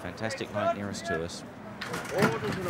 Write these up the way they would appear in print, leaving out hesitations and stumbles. Fantastic night nearest to us.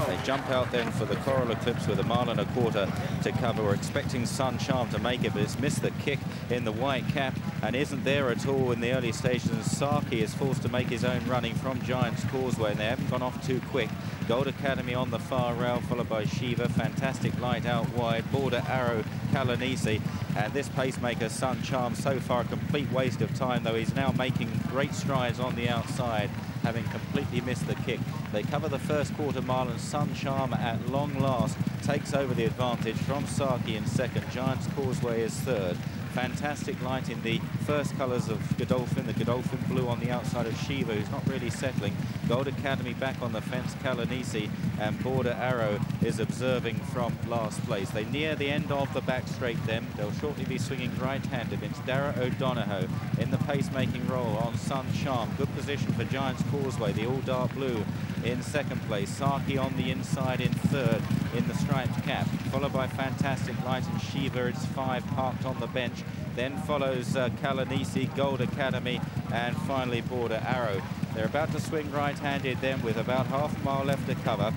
They jump out then for the Coral Eclipse with 1 mile and a quarter to cover. We're expecting Sun Charm to make it, but it's missed the kick in the white cap and isn't there at all in the early stages. Saki is forced to make his own running from Giant's Causeway, and they haven't gone off too quick. Gold Academy on the far rail, followed by Shiva. Fantastic Light out wide. Border Arrow, Kalanisi. And this pacemaker, Sun Charm, so far a complete waste of time, though he's now making great strides on the outside, having completely missed the kick. They cover the first quarter mile, and Sun Charm at long last takes over the advantage from Saki in second. Giant's Causeway is third. Fantastic Light in the first colours of Godolphin, the Godolphin blue on the outside of Shiva, who's not really settling. Gold Academy back on the fence, Kalanisi, and Border Arrow is observing from last place. They near the end of the back straight then. They'll shortly be swinging right-hand against Dara O'Donohoe in the pace-making role on Sun Charm. Good position for Giant's Causeway, the all-dark blue in second place. Saki on the inside in third in the striped cap, followed by Fantastic Light and Shiva. It's 5 parked on the bench. Then follows Kalanisi, Gold Academy, and finally Border Arrow. They're about to swing right-handed then with about half a mile left to cover.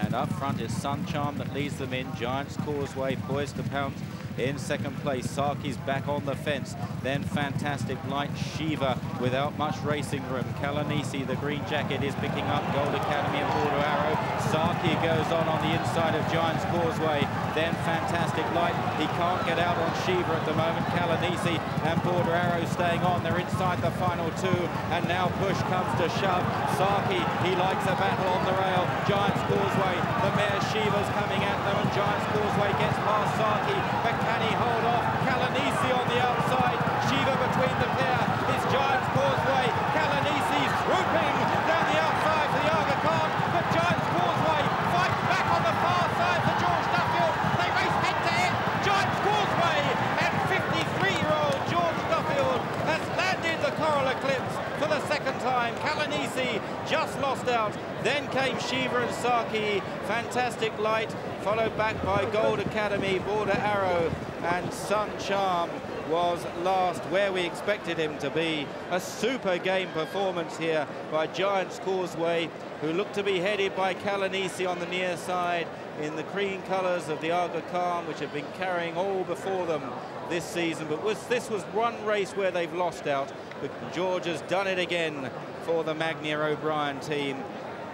And up front is Sun Charm that leads them in. Giant's Causeway poised to pounce in second place. Saki's back on the fence. Then Fantastic Light, Shiva without much racing room. Kalanisi, the green jacket, is picking up Gold Academy and Border Arrow. Saki goes on the inside of Giant's Causeway. Then Fantastic Light. He can't get out on Shiva at the moment. Kalanisi and Border Arrow staying on. They're inside the final two, and now push comes to shove. Saki, he likes a battle on the rail. Giant's Causeway, the mare Shiva's coming at them, and Giant's Causeway gets past Saki. But can he hold off? Kalanisi on the outside. Shiva between the pair. It's Giant's Causeway. Kalanisi swooping down the outside to the Aga Khan, but Giant's Causeway fights back on the far side for George Duffield. They race head to head. Giant's Causeway and 53-year-old George Duffield has landed the Coral Eclipse for the second time. Kalanisi just lost out. Then came Shiva and Saki. Fantastic Light, followed back by Gold Academy, Border Arrow, and Sun Charm was last, where we expected him to be. A super game performance here by Giant's Causeway, who looked to be headed by Kalanisi on the near side in the green colours of the Aga Khan, which have been carrying all before them this season. But this was one race where they've lost out, but George has done it again for the Magnier O'Brien team.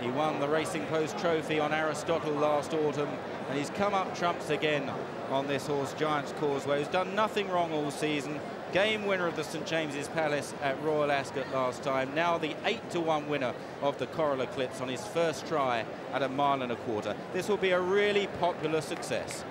He won the Racing Post Trophy on Aristotle last autumn, and he's come up trumps again on this horse, Giant's Causeway, who's done nothing wrong all season. Game winner of the St. James's Palace at Royal Ascot last time. Now the 8-1 winner of the Coral Eclipse on his first try at 1 mile and a quarter. This will be a really popular success.